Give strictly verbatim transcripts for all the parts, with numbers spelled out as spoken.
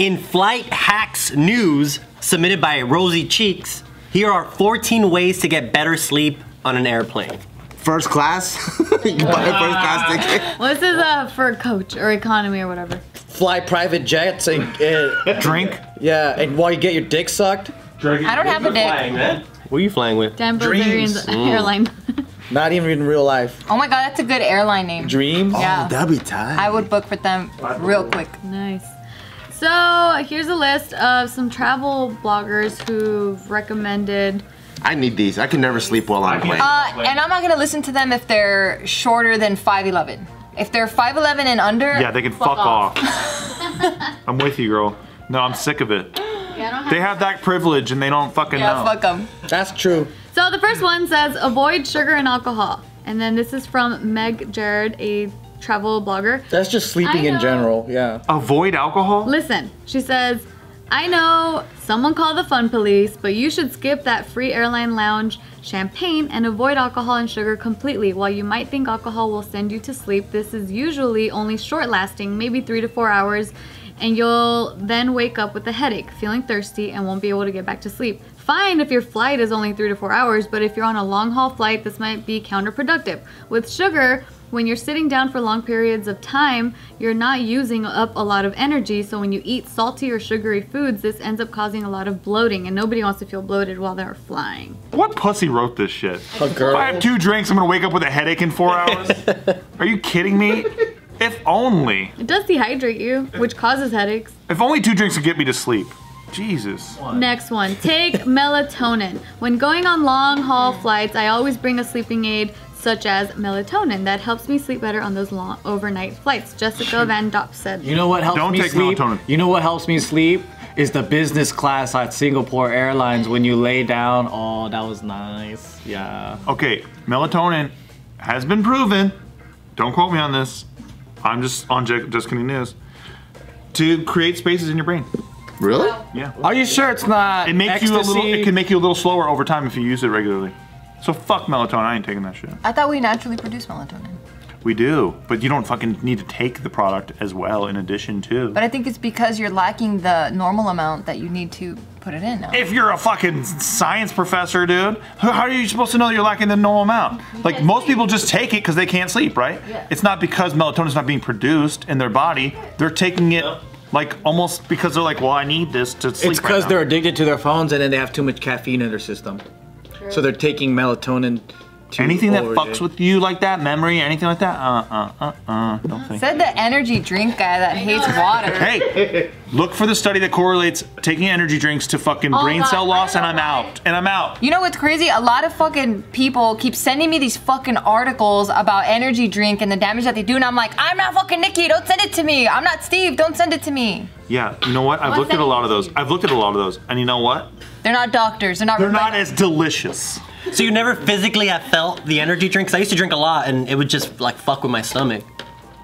In Flight Hacks News, submitted by Rosie Cheeks, here are fourteen ways to get better sleep on an airplane. First class? You buy a first class ticket. Well, this is uh, for coach or economy or whatever. Fly private jets and uh, drink. Yeah, and while you get your dick sucked. Drink. I don't have a dick. Flying, man? What are you flying with? Denver Dreams. Mm. Airline. Not even in real life. Oh my god, that's a good airline name. Dreams? Yeah. Oh, that'd be tight. I would book with them real quick. Nice. So here's a list of some travel bloggers who've recommended. I need these. I can never sleep well on a plane. Uh, and I'm not gonna listen to them if they're shorter than five eleven. If they're five eleven and under, yeah, they can fuck, fuck off. off. I'm with you, girl. No, I'm sick of it. Yeah, have they have that, that privilege and they don't fucking yeah, know. Yeah, fuck them. That's true. So the first one says, avoid sugar and alcohol. And then this is from Meg Jared, a travel blogger. That's just sleeping in general, yeah. Avoid alcohol? Listen, she says, I know someone called the fun police, but you should skip that free airline lounge champagne and avoid alcohol and sugar completely. While you might think alcohol will send you to sleep, this is usually only short lasting, maybe three to four hours, and you'll then wake up with a headache, feeling thirsty, and won't be able to get back to sleep. Fine if your flight is only three to four hours, but if you're on a long haul flight, this might be counterproductive. With sugar, when you're sitting down for long periods of time, you're not using up a lot of energy, so when you eat salty or sugary foods, this ends up causing a lot of bloating, and nobody wants to feel bloated while they're flying. What pussy wrote this shit? A girl. If I have two drinks, I'm gonna wake up with a headache in four hours? Are you kidding me? If only. It does dehydrate you, which causes headaches. If only two drinks would get me to sleep. Jesus. Next one, take melatonin. When going on long haul flights, I always bring a sleeping aid, such as melatonin, that helps me sleep better on those long overnight flights. Jessica Van Dopp said, "You know what helps Don't me take sleep? Melatonin. You know what helps me sleep is the business class at Singapore Airlines when you lay down. Oh, that was nice. Yeah. Okay, melatonin has been proven. Don't quote me on this. I'm just on Je Jessica News to create spaces in your brain." Really? Yeah. Are you sure it's not? It makes ecstasy? you a little. It can make you a little slower over time if you use it regularly. So fuck melatonin, I ain't taking that shit. I thought we naturally produce melatonin. We do, but you don't fucking need to take the product as well in addition to. But I think it's because you're lacking the normal amount that you need to put it in now. If you're a fucking science professor, dude, how are you supposed to know that you're lacking the normal amount? Like most people just take it because they can't sleep, right? Yeah. It's not because melatonin's not being produced in their body, they're taking it like almost because they're like, well, I need this to sleep. It's because right they're addicted to their phones and then they have too much caffeine in their system. So they're taking melatonin to anything that fucks it. with you like that, memory, anything like that, uh, uh, uh, uh, don't think. Said the energy drink guy that hates water. Hey, look for the study that correlates taking energy drinks to fucking oh brain God, cell loss and I'm why. out, and I'm out. You know what's crazy? A lot of fucking people keep sending me these fucking articles about energy drink and the damage that they do, and I'm like, I'm not fucking Nikki, don't send it to me. I'm not Steve, don't send it to me. Yeah, you know what? I've looked at a lot of those. I've looked at a lot of those, and you know what? They're not doctors. They're not. They're not as delicious. So you never physically have felt the energy drink? Because I used to drink a lot, and it would just like fuck with my stomach.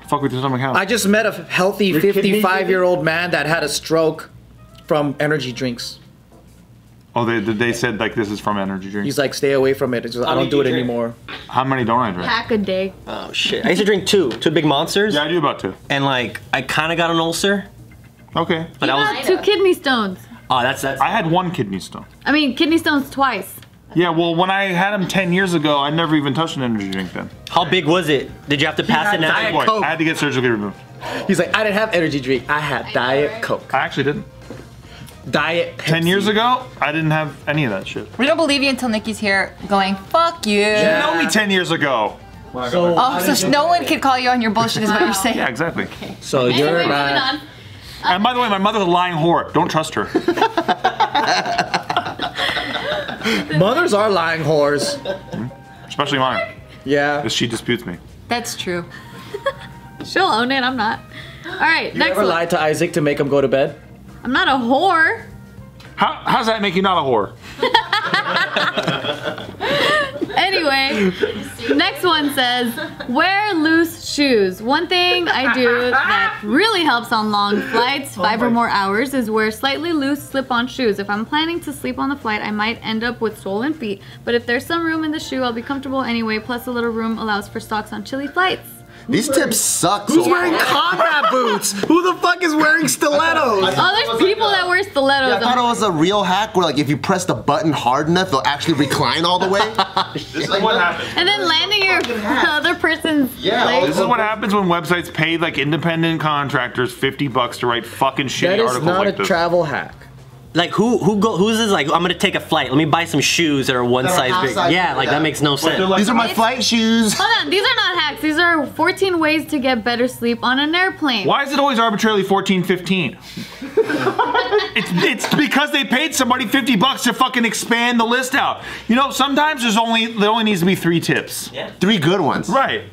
Fuck with your stomach how? I just met a healthy fifty-five-year-old man that had a stroke from energy drinks. Oh, they they said like this is from energy drinks. He's like, stay away from it. It's just, I don't do it drink? anymore. How many don't I drink? Pack a day. Oh shit! I used to drink two, two big monsters. Yeah, I do about two. And like, I kind of got an ulcer. Okay. But I was two kidney stones. Oh, that's that. I had one kidney stone. I mean, kidney stones twice. Yeah, well, when I had them ten years ago, I never even touched an energy drink then. How big was it? Did you have to pass it out? I had to get surgically removed. He's like, I didn't have energy drink. I had Diet Coke. I actually didn't. Diet Pepsi. ten years ago, I didn't have any of that shit. We don't believe you until Nikki's here going, fuck you. Yeah. You know me ten years ago. So, oh, so no one could call you on your bullshit is what you're saying. Yeah, exactly. Okay. So you're right. And by the way, my mother's a lying whore. Don't trust her. Mothers are lying whores. Especially mine. Yeah. Because she disputes me. That's true. She'll own it, I'm not. All right, you next ever one. lied to Isaac to make him go to bed? I'm not a whore. How, how does that make you not a whore? Anyway, next one says, wear loose shoes. One thing I do that really helps on long flights, five oh or more hours, is wear slightly loose slip-on shoes. If I'm planning to sleep on the flight, I might end up with swollen feet, but if there's some room in the shoe, I'll be comfortable anyway, plus a little room allows for socks on chilly flights. These tips suck. Who's wearing combat boots? Who the fuck is wearing stilettos? Oh, there's people that wear stilettos. Yeah, I thought it was a real hack where, like, if you press the button hard enough, they'll actually recline all the way. This is like, what happens. And then landing your other person's yeah, legs. This is what happens when websites pay, like, independent contractors fifty bucks to write fucking shitty articles like this. That is not a travel hack. Like, who who go who's this? Like, I'm gonna take a flight. Let me buy some shoes that are one size bigger. Yeah, like that makes no sense. Like, these are my flight shoes. Hold on, these are not hacks. These are fourteen ways to get better sleep on an airplane. Why is it always arbitrarily fourteen, fifteen? It's it's because they paid somebody fifty bucks to fucking expand the list out. You know, sometimes there's only there only needs to be three tips. Yeah. Three good ones. Right.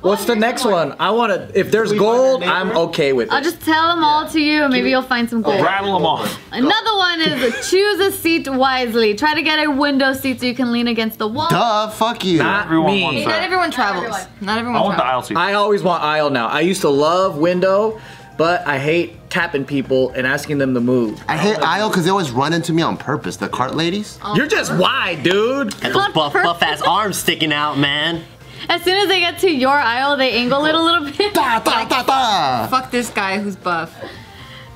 What's the next one? I want to, if there's gold, I'm okay with it. I'll just tell them all to you and maybe you'll find some gold. Rattle them off. Another one is choose a seat wisely. Try to get a window seat so you can lean against the wall. Duh, fuck you. Not me. Not everyone travels. Not everyone travels. I want the aisle seat. I always want aisle now. I used to love window, but I hate tapping people and asking them to move. I hate aisle because they always run into me on purpose, the cart ladies. Oh. You're just wide, dude. And those buff, buff ass arms sticking out, man. As soon as they get to your aisle, they angle it a little bit. Da, da, da, da. Fuck this guy who's buff.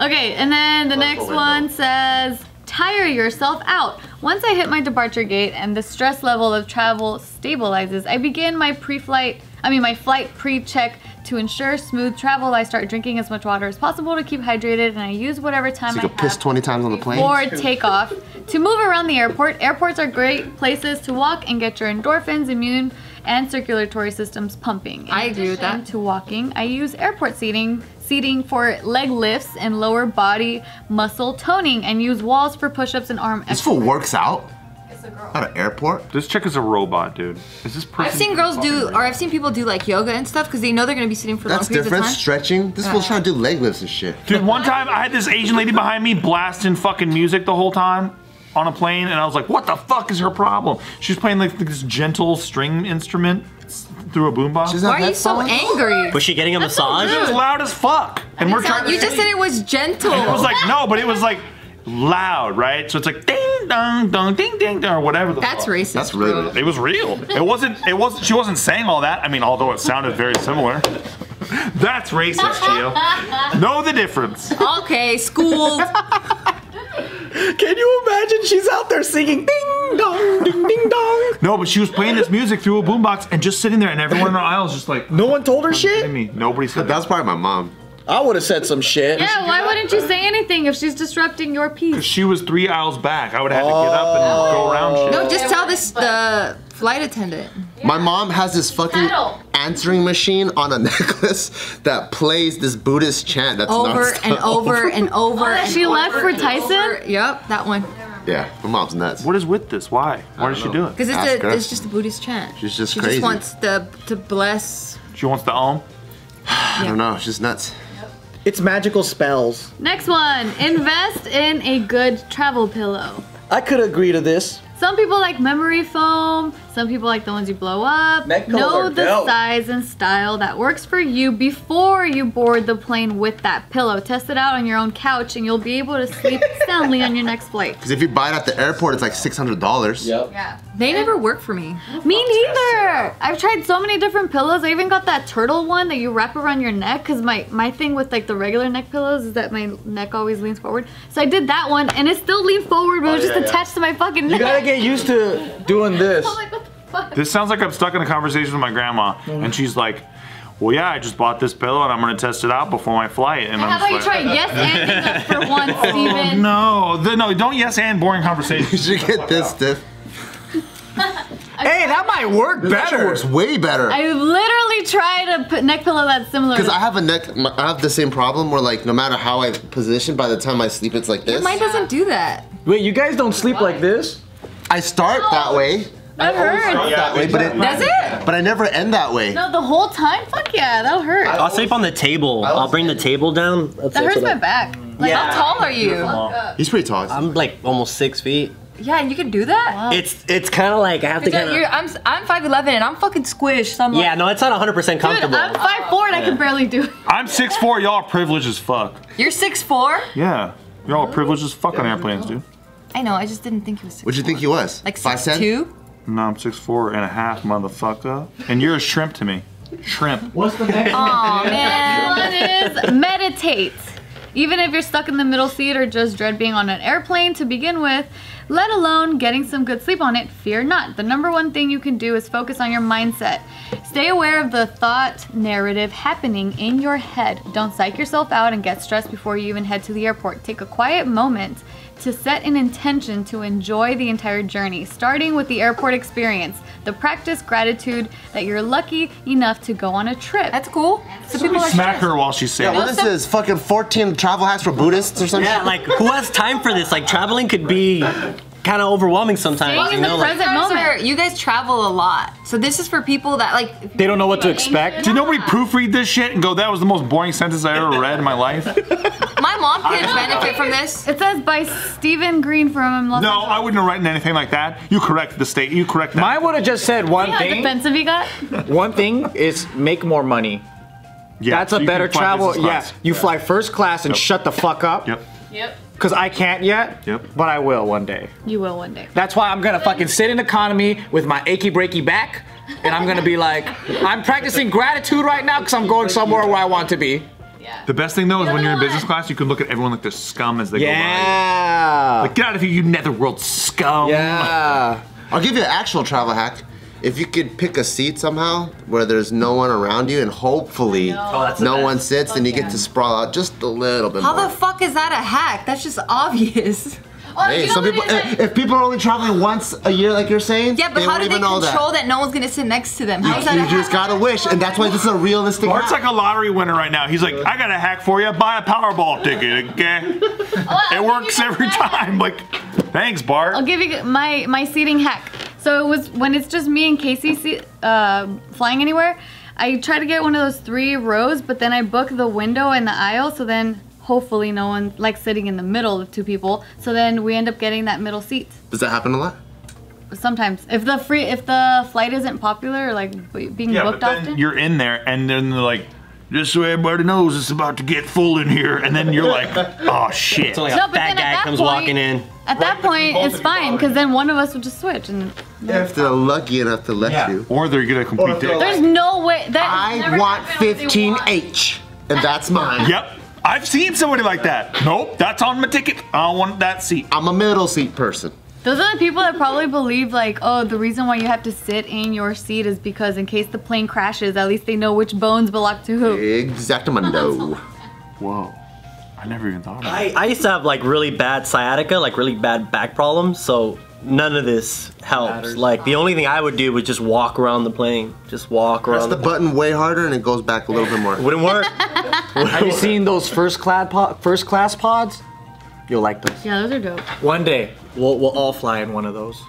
Okay, and then the next one says, tire yourself out. Once I hit my departure gate and the stress level of travel stabilizes, I begin my pre-flight, I mean my flight pre-check to ensure smooth travel. I start drinking as much water as possible to keep hydrated, and I use whatever time so you I can have piss twenty times on the plane or take off to move around the airport. Airports are great places to walk and get your endorphins, immune, and circulatory systems pumping. In I agree with that. To walking, I use airport seating seating for leg lifts and lower body muscle toning, and use walls for push-ups and arm exercises. This fool works out at an airport? This chick is a robot, dude. Is this person? I've seen girls do, or I've seen people do like yoga and stuff because they know they're gonna be sitting for long periods of time. That's different, stretching. This fool's trying to do leg lifts and shit. Dude, one time I had this Asian lady behind me blasting fucking music the whole time on a plane, and I was like, what the fuck is her problem? She's playing like this gentle string instrument through a boombox. Why are you so angry? Was she getting a massage? It was loud as fuck. And we're trying to. You just said it was gentle. It was like, no, but it was like loud, right? So it's like ding dong dong ding ding dong or whatever the That's fuck. Racist. That's real. It was real. It wasn't it wasn't she wasn't saying all that. I mean, although it sounded very similar. That's racist, Gio. Know the difference. Okay, schooled. Can you imagine? She's out there singing ding dong ding ding dong. No, but she was playing this music through a boombox and just sitting there, and everyone in her aisle is just like, no one told her shit? Me. Nobody said that. That's probably my mom. I would have said some shit. Yeah, why wouldn't you say anything if she's disrupting your peace? Because she was three aisles back. I would have had to get up and go around shit. No, just tell this the flight attendant. Yeah. My mom has this fucking answering machine on a necklace that plays this Buddhist chant that's over and over and over. Oh, and she over left for Tyson? Over. Yep, that one. Yeah, my mom's nuts. What is with this? Why? Why does she do it? Because it's, it's just a Buddhist chant. She's just she crazy. She just wants the, to bless. She wants the om? I don't know. She's nuts. It's magical spells. Next one, invest in a good travel pillow. I could agree to this. Some people like memory foam. Some people like the ones you blow up. Neck know the dope. Size and style that works for you before you board the plane with that pillow. Test it out on your own couch and you'll be able to sleep soundly on your next flight. Because if you buy it at the airport, it's like six hundred dollars. Yep. Yeah. They never work for me. Me neither. I've tried so many different pillows. I even got that turtle one that you wrap around your neck, because my, my thing with like the regular neck pillows is that my neck always leans forward. So I did that one and it still leaned forward, but oh, it was yeah, just yeah. attached to my fucking you neck. You gotta get used to doing this. I'm like, what the fuck? This sounds like I'm stuck in a conversation with my grandma, mm-hmm. and she's like, well, yeah, I just bought this pillow and I'm gonna test it out before my flight. And, and I'm how about like, you try yes and for one, Steven? Oh, no, the, no, don't yes and boring conversation. You should get this, Diff. Hey, that might work this better. Works way better. I literally tried a neck pillow that's similar. Because I have a neck, I have the same problem where like no matter how I position, by the time I sleep, it's like this. Yeah, mine doesn't do that. Wait, you guys don't sleep Why? Like this? I start no. that way. That hurts. Yeah, that way, but it, does it? But I never end that way. No, the whole time? Fuck yeah, that'll hurt. I'll sleep on the table. I'll bring the table down. That's that hurts my back. Like, yeah. How tall are you? He's pretty tall. I'm like almost six feet. Yeah, you can do that? Wow. It's it's kind of like I have you're to kind of... I'm, I'm five eleven and I'm fucking squished. So I'm like, yeah, no, it's not one hundred percent comfortable. Dude, I'm five four oh, and yeah. I can barely do it. I'm six four. Y'all are privileged as fuck. You're six four? Yeah. Y'all are privileged as fuck yeah, on airplanes, dude. I know, I just didn't think he was six four. What'd you think he was? Like six two? No, I'm six four and a half, motherfucker. And you're a shrimp to me. Shrimp. What's the next one? Oh man. One is meditate. Even if you're stuck in the middle seat or just dread being on an airplane to begin with, let alone getting some good sleep on it, fear not. The number one thing you can do is focus on your mindset. Stay aware of the thought narrative happening in your head. Don't psych yourself out and get stressed before you even head to the airport. Take a quiet moment to set an intention to enjoy the entire journey, starting with the airport experience. The practice gratitude that you're lucky enough to go on a trip. That's cool. So people smack her while she's saying. Yeah, well, this is fucking fourteen travel hacks for Buddhists or something. Yeah, like who has time for this? Like traveling could be kind of overwhelming sometimes. Well, you know, like, are, you guys travel a lot, so this is for people that like they don't know what to expect. Did nobody proofread this shit and go, "That was the most boring sentence I ever read in my life"? My mom could benefit from this. It says by Steve Greene from Los No, Angeles. I wouldn't have written anything like that. You correct the state. You correct that. Mine would have just said one yeah, thing. How defensive you got? One thing is make more money. Yeah, that's so a better travel. Yeah, you yeah. fly first class and yep. shut the fuck up. Yep. Yep. Because I can't yet, yep. but I will one day. You will one day. That's why I'm going to fucking sit in economy with my achy breaky back, and I'm going to be like, I'm practicing gratitude right now because I'm going somewhere where I want to be. Yeah. The best thing though is when you're in business class, you can look at everyone like they're scum as they yeah. go by. Yeah. Like, get out of here, you netherworld scum. Yeah. I'll give you an actual travel hack. If you could pick a seat somehow where there's no one around you and hopefully oh, no one sits and you yeah. get to sprawl out just a little bit How more. How the fuck is that a hack? That's just obvious. Well, hey, some people, like, if people are only traveling once a year, like you're saying, yeah, but they how do they control that. that no one's gonna sit next to them? How you, is that you a just hack? Gotta wish, and that's why this is a realistic. Bart's like a lottery winner right now. He's like, I got a hack for you. Buy a Powerball ticket, okay? Well, it works every time. Like, thanks, Bart. I'll give you my my seating hack. So it was when it's just me and Casey uh, flying anywhere. I try to get one of those three rows, but then I book the window and the aisle, so then. Hopefully no one likes sitting in the middle of two people, so then we end up getting that middle seat. Does that happen a lot? Sometimes. If the free, if the flight isn't popular, like being yeah, booked but then often. You're in there and then they're like, just so everybody knows it's about to get full in here, and then you're like, oh shit. It's like a no, fat guy comes point, walking in. At that right, point, it's fine, because then one of us would just switch. And yeah, if they're lucky enough to let yeah. you. Or they're gonna complete their There's like, no way. That I want fifteen H, and that's mine. Yep. I've seen somebody like that. Nope, that's on my ticket. I want that seat. I'm a middle seat person. Those are the people that probably believe like, oh, the reason why you have to sit in your seat is because in case the plane crashes, at least they know which bones belong to who. Exactamundo. Whoa, I never even thought of that. I, I used to have like really bad sciatica, like really bad back problems, so none of this helps. Matters. Like the only thing I would do was just walk around the plane. Just walk Press around the, the button way harder and it goes back a little bit more. Wouldn't work. Have you seen those first class pod, first class pods? You'll like those. Yeah, those are dope. One day, we'll, we'll all fly in one of those.